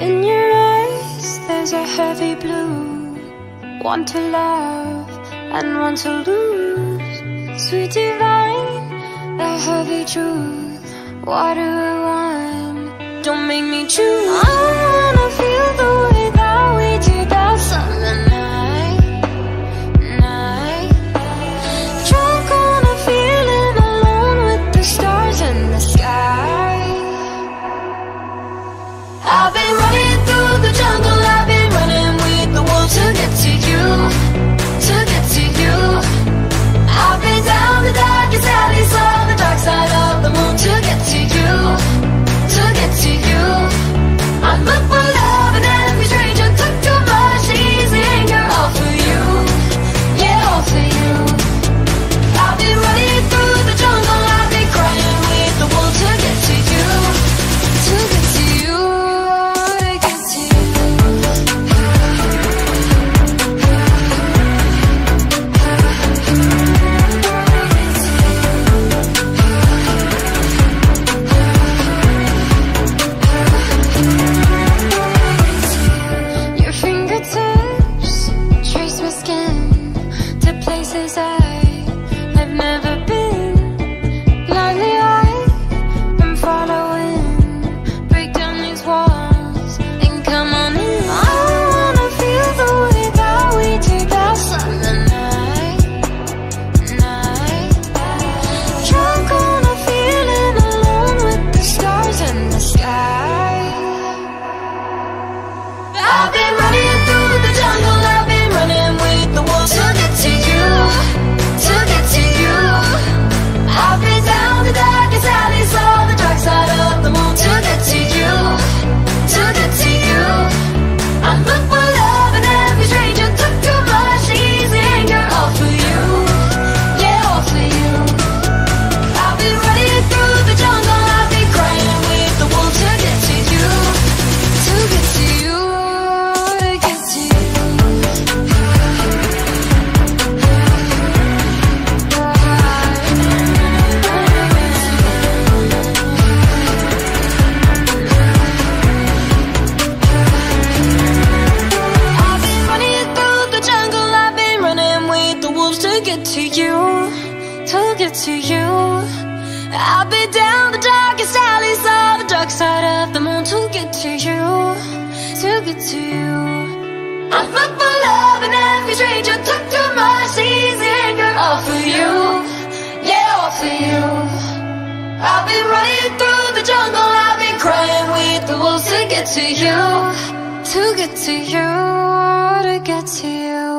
In your eyes there's a heavy blue, one to love and one to lose. Sweet divine, the heavy truth, what do I want? Don't make me choose. I wanna feel the way that we did that summer night. Drunk on a feeling alone with the stars in the sky. I've been running through the jungle, I've been running with the wolves to get to you, to get to you. I've been down the darkest alleys, on the dark side of the moon to get to you, to get to you. I look for love and every stranger took too much to ease the anger, all for you, yeah, all for you. I've been running through the jungle, I've been crying with the wolves to get to you, to get to you. To get to you, to get to you.